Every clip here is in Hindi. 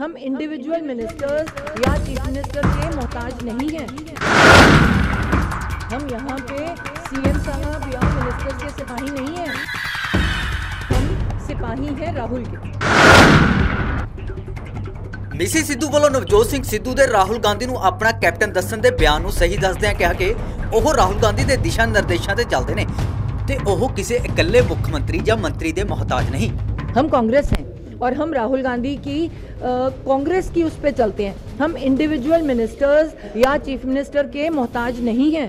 हम इंडिविजुअल मिनिस्टर्स या चीफ मिनिस्टर के मोहताज नहीं हैं। हम यहाँ पे सीएम साहब या मिनिस्टर के सिपाही नहीं हैं। हम सिपाही हैं राहुल के। मिसिस सिद्धू वालों नवजोत सिंह सिद्धू दे राहुल गांधी नूं अपना कैप्टन दस्सन दे बयान नूं सही दसदियां कहा कि ओह राहुल गांधी दे दिशा निर्देशों ते चलदे ने ते ओह किसी इकल्ले मुख्यमंत्री या मंत्री दे मोहताज नहीं। हम कांग्रेस हैं और हम राहुल गांधी की कांग्रेस की उस पे चलते हैं। हम इंडिविजुअल मिनिस्टर्स या चीफ मिनिस्टर के मोहताज नहीं हैं।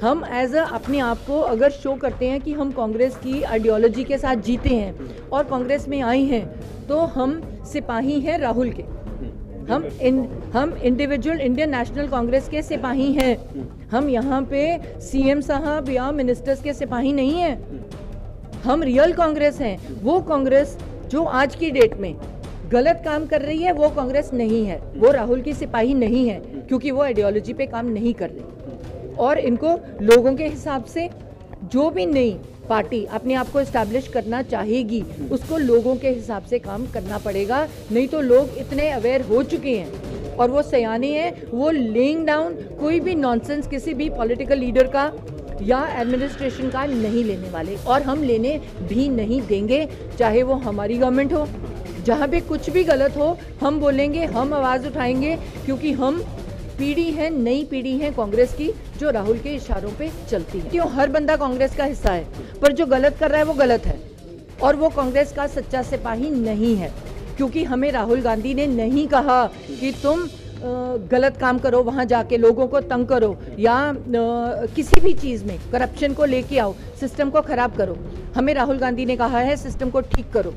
हम एज अ अपने आप को अगर शो करते हैं कि हम कांग्रेस की आइडियोलॉजी के साथ जीते हैं और कांग्रेस में आए हैं तो हम सिपाही हैं राहुल के। हम इंडिविजुअल इंडियन नेशनल कांग्रेस के सिपाही हैं। हम यहाँ पे सीएम साहब या मिनिस्टर्स के सिपाही नहीं हैं। हम रियल कांग्रेस हैं। वो कांग्रेस जो आज की डेट में गलत काम कर रही है वो कांग्रेस नहीं है, वो राहुल की सिपाही नहीं है, क्योंकि वो आइडियोलॉजी पे काम नहीं कर रही। और इनको लोगों के हिसाब से जो भी नई पार्टी अपने आप को इस्टेब्लिश करना चाहेगी उसको लोगों के हिसाब से काम करना पड़ेगा, नहीं तो लोग इतने अवेयर हो चुके हैं और वो सयाने हैं, वो लेइंग डाउन कोई भी नॉनसेंस किसी भी पॉलिटिकल लीडर का या एडमिनिस्ट्रेशन का नहीं लेने वाले और हम लेने भी नहीं देंगे। चाहे वो हमारी गवर्नमेंट हो, जहाँ पे कुछ भी गलत हो हम बोलेंगे, हम आवाज़ उठाएंगे, क्योंकि हम पीढ़ी हैं, नई पीढ़ी है कांग्रेस की जो राहुल के इशारों पे चलती है। क्यों हर बंदा कांग्रेस का हिस्सा है, पर जो गलत कर रहा है वो गलत है और वो कांग्रेस का सच्चा सिपाही नहीं है, क्योंकि हमें राहुल गांधी ने नहीं कहा कि तुम गलत काम करो, वहाँ जाके लोगों को तंग करो या किसी भी चीज़ में करप्शन को लेके आओ, सिस्टम को ख़राब करो। हमें राहुल गांधी ने कहा है सिस्टम को ठीक करो,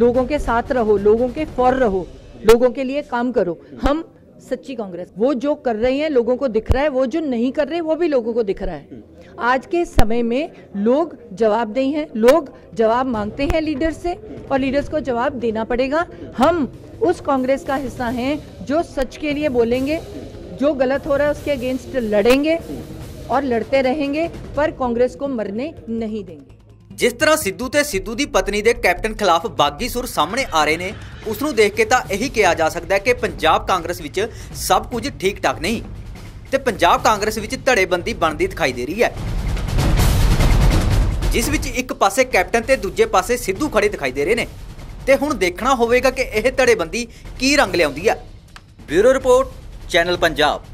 लोगों के साथ रहो, लोगों के फॉर रहो, लोगों के लिए काम करो। हम सच्ची कांग्रेस, वो जो कर रहे हैं लोगों को दिख रहा है, वो जो नहीं कर रहे वो भी लोगों को दिख रहा है। आज के समय में लोग जवाबदेही हैं, लोग जवाब मांगते हैं लीडर्स से और लीडर्स को जवाब देना पड़ेगा। हम उस कांग्रेस का हिस्सा हैं जो सच के लिए बोलेंगे, जो गलत हो रहा है उसके अगेंस्ट लड़ेंगे और लड़ते रहेंगे, पर कांग्रेस को मरने नहीं देंगे। जिस तरह सिद्धू ते सिद्धू दी पत्नी दे कैप्टन खिलाफ बागी सुर सामने आ रहे ने उस नूं देख के तां यही कहा जा सकता है कि पंजाब कांग्रेस विच सब कुछ ठीक ठाक नहीं ते पंजाब कांग्रेस विच धड़ेबंदी बनदी दिखाई दे रही है, जिस विच एक पासे कैप्टन ते दूजे पासे सिद्धू खड़े दिखाई दे रहे ने ते हुण देखना होवेगा कि यह धड़ेबंदी की रंग लिआउंदी है। Bureau report, channel Punjab.